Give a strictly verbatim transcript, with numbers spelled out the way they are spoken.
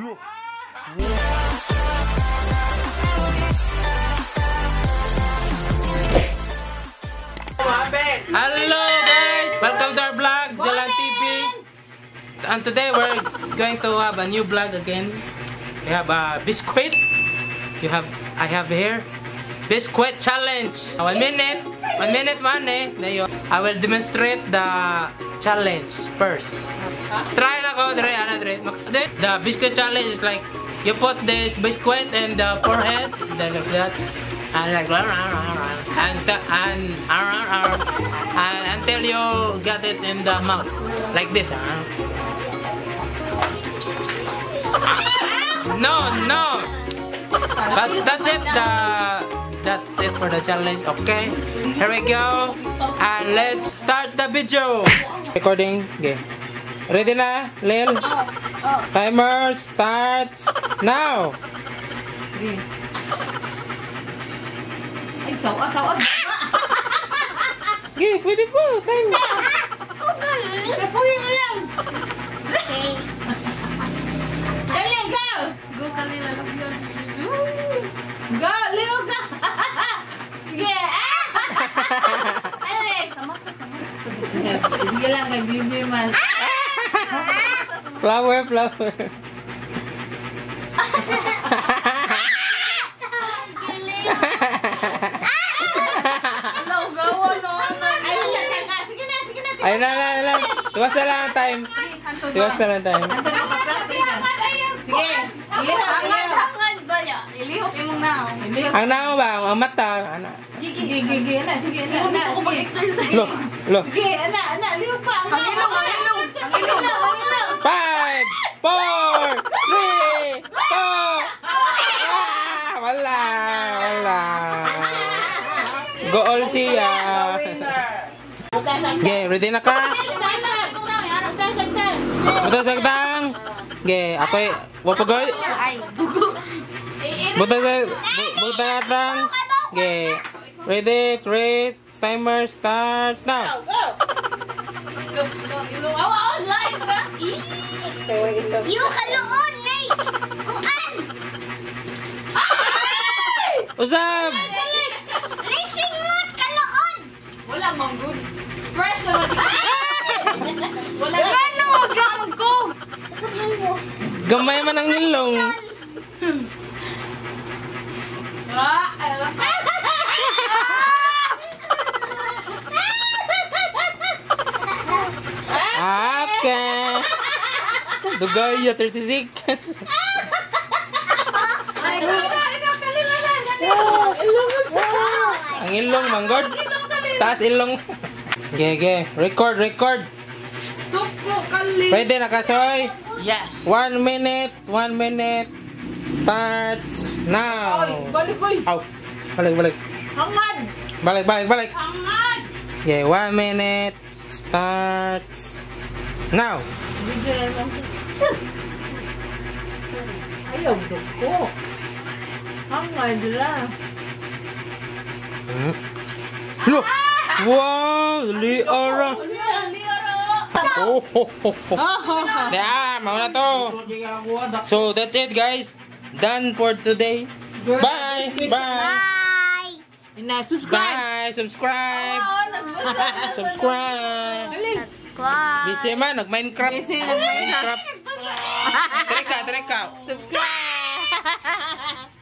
Hello guys, welcome to our vlog, Zelhan T V. And today we're going to have a new vlog again. We have a biscuit. You have, I have here biscuit challenge. One minute, one minute, one minute. I will demonstrate the challenge first. Try na ko, dre, ana, dre. The biscuit challenge is like you put this biscuit in the forehead, then like that. And like and and and until you get it in the mouth like this, huh? No, no. But that's it. The that's it for the challenge. Okay, here we go, and let's start the video. Recording game. Ready na, Lil? Timer starts now. Sawa, sawa. Gih, pwede po. Kain mo. Napuyin mo lang. Dali, go! Go, dali na lang yun. Go, Leo, go! Sige, ah! Dali! Samak ka, samak. Sige lang, kay Bibi man. Flower, flower. Ay na na na. Tuwasa lang ang time. Tuwasa lang ang time. Sige. Hangan ba niya? Ilihok imong naong. Ang naong ba? Ang mata. Gigi, gigi, gigi. Sige, na, na. Ako mag-exercise. Look, look. Sige, na, na. Lihok pa. Ang ilong, ang ilong. Ang ilong, ang ilong. Five, four, three, two. Wala, wala. Goal siya. Okay, ready na ka? Butang sagtang. Okay, ako ay wapagoy. Butang sagtang. Okay, ready, three, timer starts now. Yung kaluon, eh! Kuan! Usab! Racing mode, kaluon! Wala mong good. Fresh naman si wala gano, wag lang ko! Gamay man ang nilong. Okay. Dugaya, thirty-six. Ang ilong, manggod. Taas ilong. Okay, okay. Record, record. Suko kali. Pwede na kasoy? Yes. One minute, one minute. Starts now. Oy, balik, boy. Ow. Balik, balik. Hangad. Balik, balik, balik. Hangad. Okay, one minute. Starts now. Ayaw, doko. Hangad lang. Look. Wow, liara. Oh, ho, ho, ho. Yeah, mau na to. So that's it, guys. Done for today. Bye, bye. Bye. Now subscribe. Bye, subscribe. Subscribe. Subscribe. Busy man nag Minecraft. Busy nag Minecraft. Treka, treka. Subscribe.